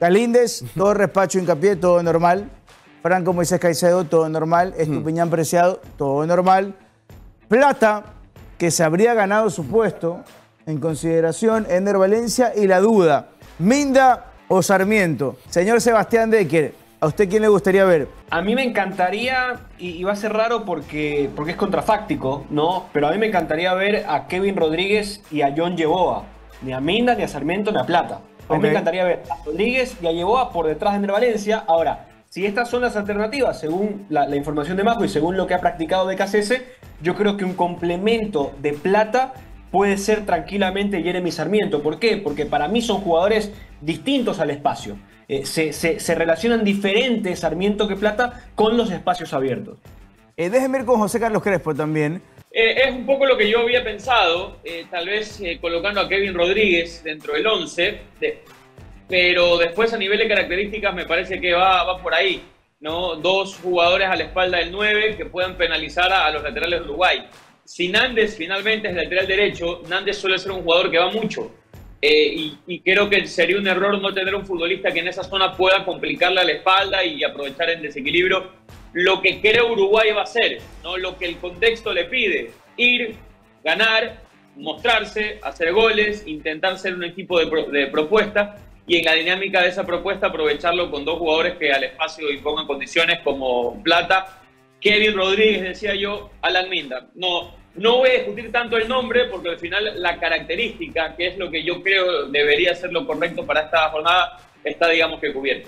Galíndez, todo respacho, hincapié, todo normal. Franco Moisés Caicedo, todo normal. Estupiñán Preciado, todo normal. Plata, que se habría ganado su puesto en consideración. Enner Valencia y la duda, Minda o Sarmiento. Señor Sebastián Decker, ¿a usted quién le gustaría ver? A mí me encantaría, y va a ser raro porque es contrafáctico, ¿no? Pero a mí me encantaría ver a Kevin Rodríguez y a Jhon Yeboah. Ni a Minda, ni a Sarmiento, ni a Plata. A mí me encantaría ver a Rodríguez y a Yeboah por detrás de André Valencia. Ahora, si estas son las alternativas, según la información de Majo y según lo que ha practicado de DKCS, yo creo que un complemento de Plata puede ser tranquilamente Jeremy Sarmiento. ¿Por qué? Porque para mí son jugadores distintos al espacio. Se relacionan diferentes Sarmiento que Plata con los espacios abiertos. Déjeme ir con José Carlos Crespo también. Es un poco lo que yo había pensado, tal vez colocando a Kevin Rodríguez dentro del 11, pero después a nivel de características me parece que va por ahí, ¿no? Dos jugadores a la espalda del 9 que puedan penalizar a los laterales de Uruguay. Si Nández finalmente es lateral derecho, Nández suele ser un jugador que va mucho, y creo que sería un error no tener un futbolista que en esa zona pueda complicarle a la espalda y aprovechar el desequilibrio. Lo que creo Uruguay va a hacer, ¿no? Lo que el contexto le pide: ir, ganar, mostrarse, hacer goles, intentar ser un equipo de propuesta, y en la dinámica de esa propuesta aprovecharlo con dos jugadores que al espacio impongan condiciones, como Plata, Kevin Rodríguez, decía yo, Alan Minda. No voy a discutir tanto el nombre, porque al final la característica, que es lo que yo creo debería ser lo correcto para esta jornada, está, digamos, que cubierta.